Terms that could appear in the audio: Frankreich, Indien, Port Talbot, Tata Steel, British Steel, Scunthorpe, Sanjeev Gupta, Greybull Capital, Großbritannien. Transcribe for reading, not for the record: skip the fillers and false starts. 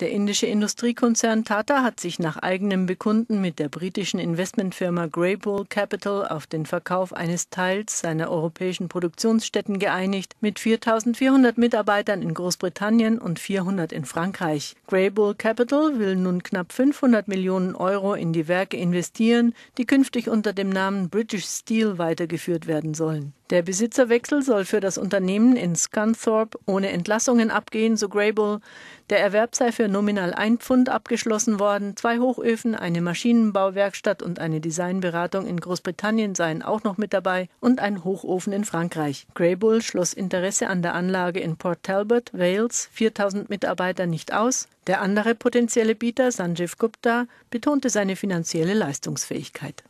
Der indische Industriekonzern Tata hat sich nach eigenem Bekunden mit der britischen Investmentfirma Greybull Capital auf den Verkauf eines Teils seiner europäischen Produktionsstätten geeinigt, mit 4.400 Mitarbeitern in Großbritannien und 400 in Frankreich. Greybull Capital will nun knapp 500 Millionen Euro in die Werke investieren, die künftig unter dem Namen British Steel weitergeführt werden sollen. Der Besitzerwechsel soll für das Unternehmen in Scunthorpe ohne Entlassungen abgehen, so Greybull. Der Erwerb sei für nominal 1 Pfund abgeschlossen worden. 2 Hochöfen, eine Maschinenbauwerkstatt und eine Designberatung in Großbritannien seien auch noch mit dabei und ein Hochofen in Frankreich. Greybull schloss Interesse an der Anlage in Port Talbot, Wales, 4.000 Mitarbeiter nicht aus. Der andere potenzielle Bieter, Sanjeev Gupta, betonte seine finanzielle Leistungsfähigkeit.